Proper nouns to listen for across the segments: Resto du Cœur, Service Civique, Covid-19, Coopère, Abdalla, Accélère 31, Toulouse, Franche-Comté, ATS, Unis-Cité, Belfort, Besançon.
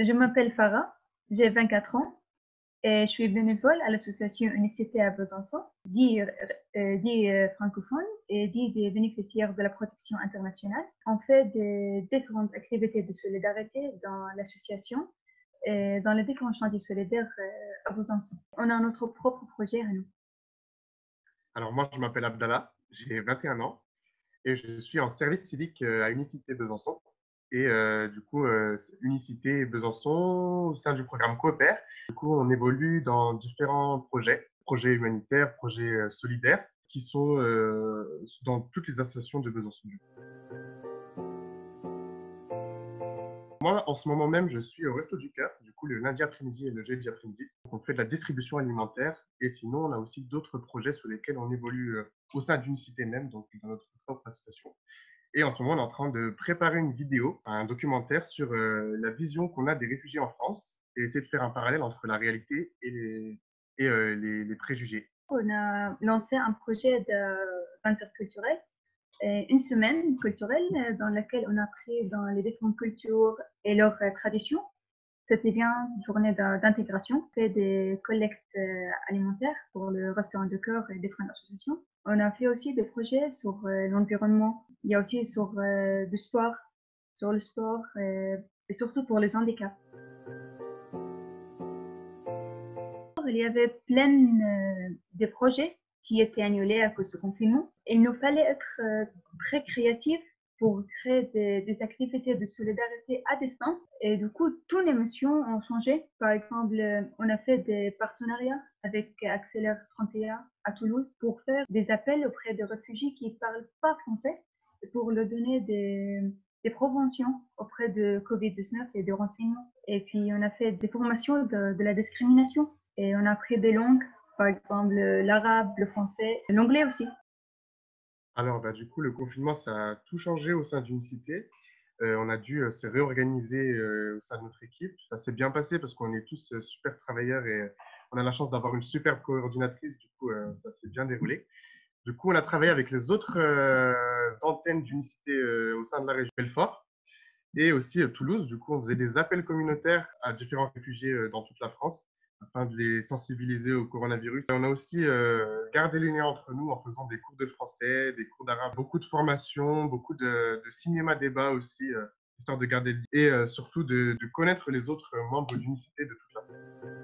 Je m'appelle Farah, j'ai 24 ans et je suis bénévole à l'association Unis-Cité à Besançon, dit francophone et dit des bénéficiaires de la protection internationale. On fait des différentes activités de solidarité dans l'association et dans les différents chantiers solidaires à Besançon. On a notre propre projet à nous. Alors moi, je m'appelle Abdallah, j'ai 21 ans et je suis en service civique à Unis-Cité Besançon. Et Unis-Cité Besançon, au sein du programme Coopère. Du coup, on évolue dans différents projets humanitaires, projets solidaires, qui sont dans toutes les associations de Besançon. Moi, en ce moment même, je suis au Resto du Cœur, du coup, le lundi après-midi et le jeudi après-midi. On fait de la distribution alimentaire et sinon, on a aussi d'autres projets sur lesquels on évolue au sein d'Unis-Cité même, donc dans notre propre association. Et en ce moment, on est en train de préparer une vidéo, un documentaire sur la vision qu'on a des réfugiés en France et essayer de faire un parallèle entre la réalité et les préjugés. On a lancé un projet d'interculturel culturelle, une semaine culturelle dans laquelle on a pris dans les différentes cultures et leurs traditions. C'était bien une journée d'intégration, fait des collectes alimentaires pour le restaurant de cœur et différentes associations. On a fait aussi des projets sur l'environnement, il y a aussi sur du sport, sur le sport et surtout pour les handicaps. Il y avait plein de projets qui étaient annulés à cause du confinement. Il nous fallait être très créatifs pour créer des activités de solidarité à distance. Et du coup, toutes les missions ont changé. Par exemple, on a fait des partenariats avec Accélère 31 à Toulouse pour faire des appels auprès de réfugiés qui ne parlent pas français pour leur donner des préventions auprès de Covid-19 et de renseignements. Et puis, on a fait des formations de la discrimination. Et on a appris des langues, par exemple l'arabe, le français, l'anglais aussi. Alors, le confinement, ça a tout changé au sein d'Unis-Cité. On a dû se réorganiser au sein de notre équipe. Ça s'est bien passé parce qu'on est tous super travailleurs et on a la chance d'avoir une super coordinatrice. Du coup, ça s'est bien déroulé. Du coup, on a travaillé avec les autres antennes d'Unis-Cité au sein de la région Belfort et aussi Toulouse. Du coup, on faisait des appels communautaires à différents réfugiés dans toute la France afin de les sensibiliser au coronavirus. On a aussi gardé les liens entre nous en faisant des cours de français, des cours d'arabe, beaucoup de formations, beaucoup de cinéma-débat aussi, histoire de garder le lien et surtout de connaître les autres membres d'Unis-Cité de toute la France.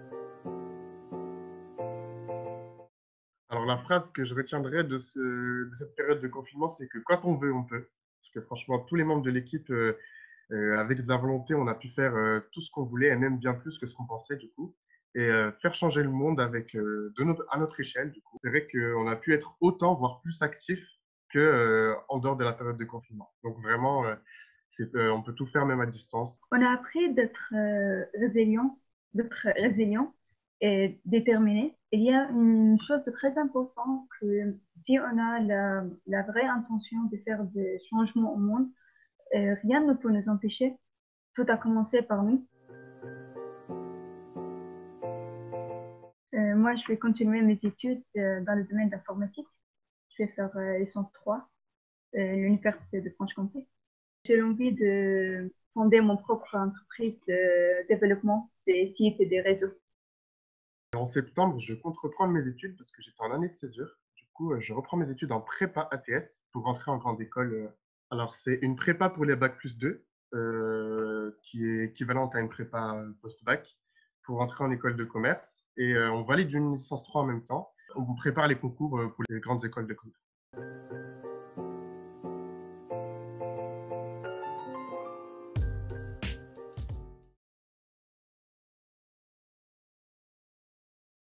Alors la phrase que je retiendrai de cette période de confinement, c'est que quand on veut, on peut. Parce que franchement, tous les membres de l'équipe, avec de la volonté, on a pu faire tout ce qu'on voulait et même bien plus que ce qu'on pensait du coup. Et faire changer le monde avec, à notre échelle. Du coup, c'est vrai qu'on a pu être autant, voire plus actif qu'en dehors de la période de confinement. Donc vraiment, on peut tout faire même à distance. On a appris d'être résilient et déterminé. Il y a une chose de très importante que si on a la vraie intention de faire des changements au monde, rien ne peut nous empêcher. Tout a commencé par nous. Moi, je vais continuer mes études dans le domaine d'informatique. Je vais faire licence 3 à l'Université de Franche-Comté. J'ai l'envie de fonder mon propre entreprise de développement des sites et des réseaux. En septembre, je compte reprendre mes études parce que j'étais en année de césure. Du coup, je reprends mes études en prépa ATS pour rentrer en grande école. Alors, c'est une prépa pour les Bac plus 2 qui est équivalente à une prépa post-bac pour rentrer en école de commerce. Et on valide une licence 3 en même temps. On prépare les concours pour les grandes écoles de commerce.